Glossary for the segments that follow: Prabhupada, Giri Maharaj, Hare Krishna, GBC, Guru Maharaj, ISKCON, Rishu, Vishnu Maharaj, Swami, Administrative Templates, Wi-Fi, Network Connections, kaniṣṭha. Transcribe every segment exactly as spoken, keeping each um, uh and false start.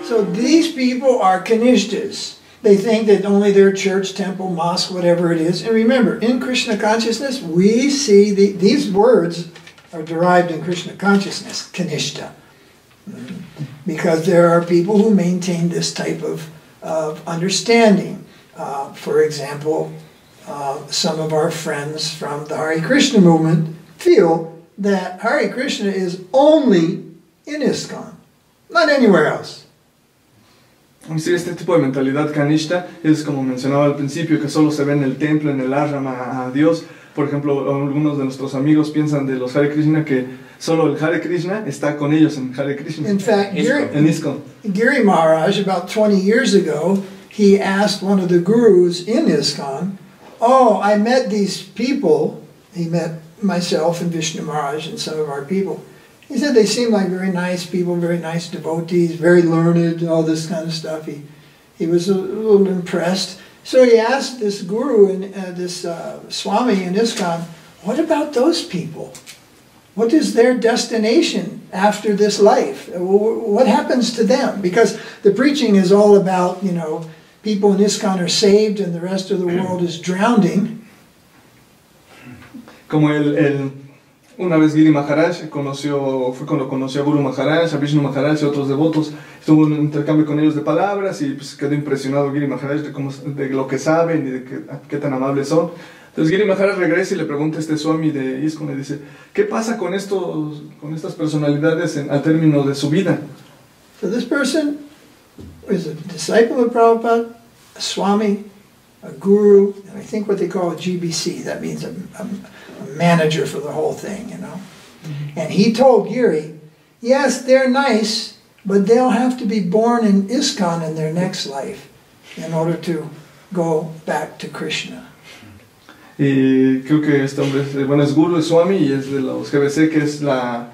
So these people are kaniṣṭhas. They think that only their church, temple, mosque, whatever it is. And remember, in Krishna consciousness, we see the, these words are derived in Krishna consciousness, kaniṣṭha. Because there are people who maintain this type of, of understanding. Uh, for example, uh, some of our friends from the Hare Krishna movement feel that Hare Krishna is only in ISKCON, not anywhere else. Sí, este tipo de mentalidad kaniṣṭha es, como mencionaba al principio, que solo se ve en el templo, en el ashram, a, a Dios. Por ejemplo, algunos de nuestros amigos piensan de los Hare Krishna que solo el Hare Krishna está con ellos en Hare Krishna. In fact, Giri, en ISKCON. Giri Maharaj, about twenty years ago, he asked one of the gurus in ISKCON, "Oh, I met these people." He met myself and Vishnu Maharaj and some of our people. He said they seemed like very nice people, very nice devotees, very learned, all this kind of stuff. He, he was a little impressed. So he asked this guru, and uh, this uh, Swami in ISKCON, what about those people? What is their destination after this life? What happens to them? Because the preaching is all about, you know, people in ISKCON are saved and the rest of the world is drowning. Como el... el... Una vez Giri Maharaj conoció, fue cuando conoció a Guru Maharaj, a Vishnu Maharaj y otros devotos. Tuvo un intercambio con ellos de palabras y pues quedó impresionado Giri Maharaj de, cómo, de lo que saben y de qué, qué tan amables son. Entonces Giri Maharaj regresa y le pregunta a este Swami de ISKCON, le dice, ¿qué pasa con, estos, con estas personalidades en, a término de su vida? So this person is a disciple of Prabhupada, a Swami, a guru, and I think what they call a G B C, that means a, a, a manager for the whole thing, you know. Mm-hmm. And he told Giri, yes, they're nice, but they'll have to be born in ISKCON in their next life in order to go back to Krishna. Y creo que este hombre, bueno, es guru, es Swami y es de los G B C, que es la,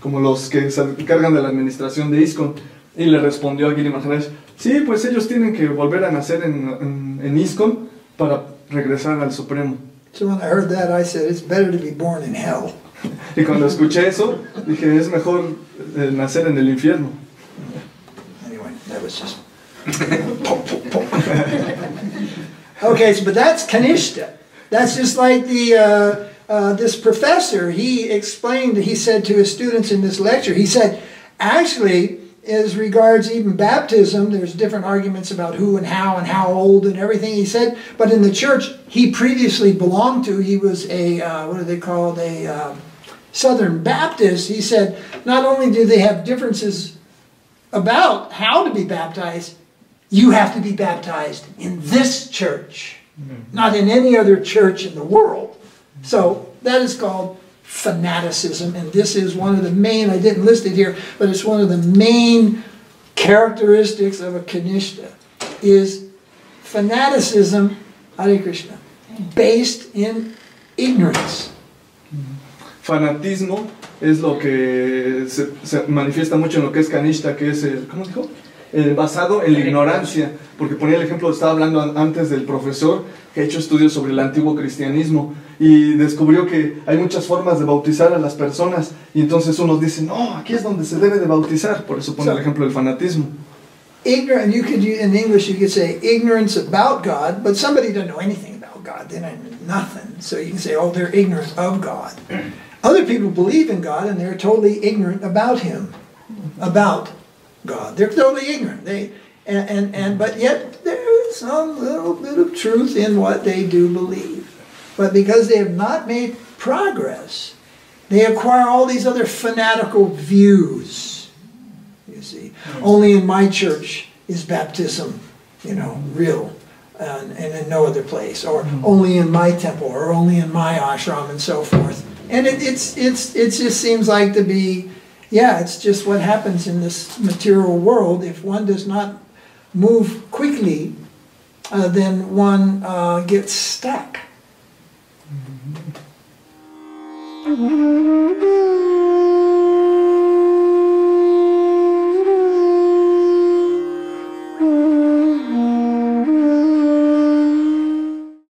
como los que se encargan de la administración de ISKCON. Y le respondió a Giri Maharaj, sí, pues ellos tienen que volver a nacer en, en, en ISKCON para regresar al Supremo. So when I heard that, I said, it's better to be born in hell. Y cuando escuché eso, dije, es mejor eh, nacer en el infierno. Anyway, that was just... pop, pop, pop. Okay, so, but that's kaniṣṭha. That's just like the... Uh, uh, this professor, he explained, he said to his students in this lecture, he said, actually... as regards even baptism, there's different arguments about who and how and how old and everything he said. But in the church he previously belonged to, he was a, uh, what are they called, a uh, Southern Baptist. He said, not only do they have differences about how to be baptized, you have to be baptized in this church, not in any other church in the world. So that is called fanaticism, and this is one of the main, I didn't list it here, but it's one of the main characteristics of a kaniṣṭha, is fanaticism, Hare Krishna, based in ignorance. Fanatismo es lo que se, se manifiesta mucho en lo que es kaniṣṭha, que es, el, ¿cómo dijo? El basado en la ignorancia, porque ponía el ejemplo, estaba hablando antes del profesor que ha hecho estudios sobre el antiguo cristianismo y descubrió que hay muchas formas de bautizar a las personas y entonces unos dicen, no, aquí es donde se debe de bautizar, por eso pone el ejemplo del fanatismo. Ignorant, you could, in English you could say ignorance about God, but somebody doesn't know anything about God, they don't know nothing, so you can say, oh, they're ignorant of God. Other people believe in God and they're totally ignorant about Him, about God. They're totally ignorant. They and, and and but yet there is some little bit of truth in what they do believe. But because they have not made progress, they acquire all these other fanatical views. You see, only in my church is baptism, you know, real, and, and in no other place, or only in my temple, or only in my ashram, and so forth. And it, it's it's it just seems like to be. Yeah, it's just what happens in this material world. If one does not move quickly, uh, then one uh, gets stuck. Mm-hmm.